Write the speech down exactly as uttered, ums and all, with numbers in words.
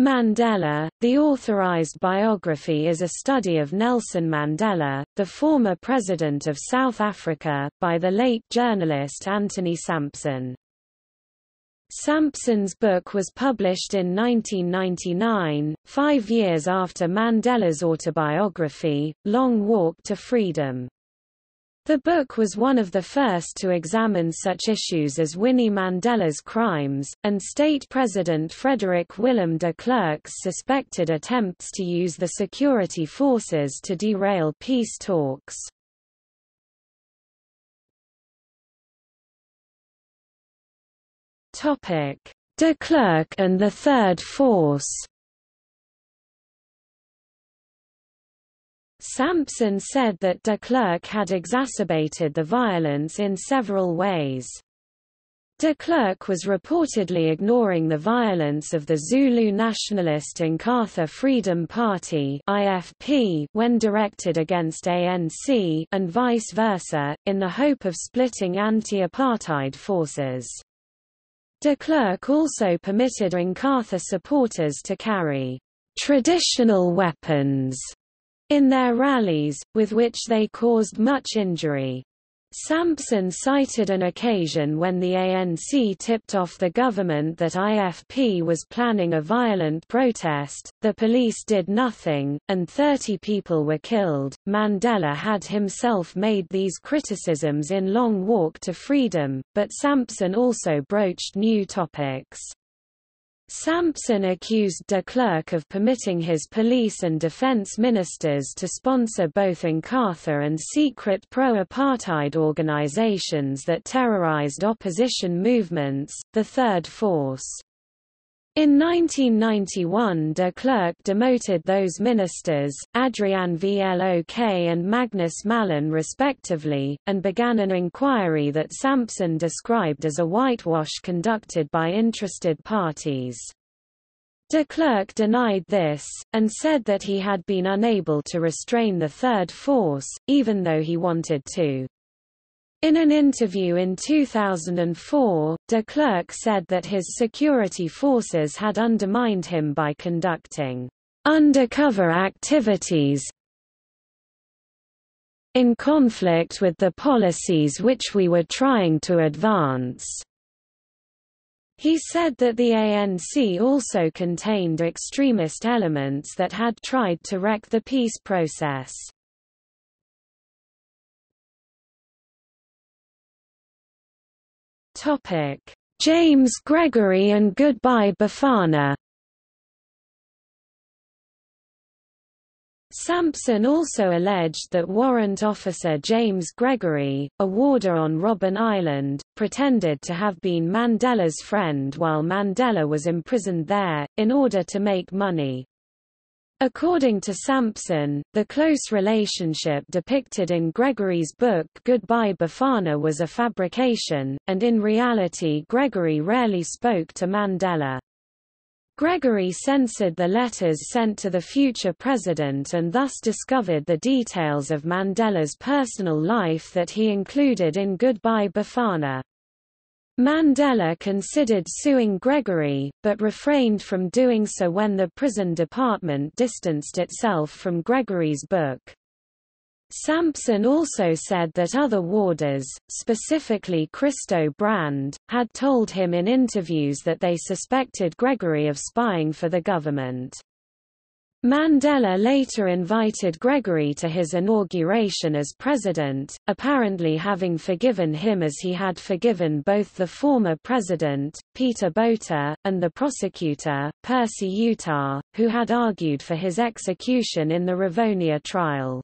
Mandela, the authorized biography is a study of Nelson Mandela, the former president of South Africa, by the late journalist Anthony Sampson. Sampson's book was published in nineteen ninety-nine, five years after Mandela's autobiography, Long Walk to Freedom. The book was one of the first to examine such issues as Winnie Mandela's crimes, and State President Frederik Willem de Klerk's suspected attempts to use the security forces to derail peace talks. De Klerk and the Third Force. Sampson said that de Klerk had exacerbated the violence in several ways. De Klerk was reportedly ignoring the violence of the Zulu nationalist Inkatha Freedom Party (I F P) when directed against A N C and vice versa, in the hope of splitting anti-apartheid forces. De Klerk also permitted Inkatha supporters to carry traditional weapons in their rallies, with which they caused much injury. Sampson cited an occasion when the A N C tipped off the government that I F P was planning a violent protest, the police did nothing, and thirty people were killed. Mandela had himself made these criticisms in Long Walk to Freedom, but Sampson also broached new topics. Sampson accused de Klerk of permitting his police and defense ministers to sponsor both Inkatha and secret pro-apartheid organizations that terrorized opposition movements, the Third Force. In nineteen ninety-one, de Klerk demoted those ministers, Adrian Vlok and Magnus Malan respectively, and began an inquiry that Sampson described as a whitewash conducted by interested parties. De Klerk denied this, and said that he had been unable to restrain the Third Force, even though he wanted to. In an interview in two thousand four, de Klerk said that his security forces had undermined him by conducting undercover activities in conflict with the policies which we were trying to advance. He said that the A N C also contained extremist elements that had tried to wreck the peace process. James Gregory and Goodbye Bafana. Sampson also alleged that warrant officer James Gregory, a warder on Robben Island, pretended to have been Mandela's friend while Mandela was imprisoned there, in order to make money. According to Sampson, the close relationship depicted in Gregory's book Goodbye Bafana was a fabrication, and in reality Gregory rarely spoke to Mandela. Gregory censored the letters sent to the future president and thus discovered the details of Mandela's personal life that he included in Goodbye Bafana. Mandela considered suing Gregory, but refrained from doing so when the prison department distanced itself from Gregory's book. Sampson also said that other warders, specifically Christo Brand, had told him in interviews that they suspected Gregory of spying for the government. Mandela later invited Gregory to his inauguration as president, apparently having forgiven him as he had forgiven both the former president, Peter Botha, and the prosecutor, Percy Yutar, who had argued for his execution in the Rivonia trial.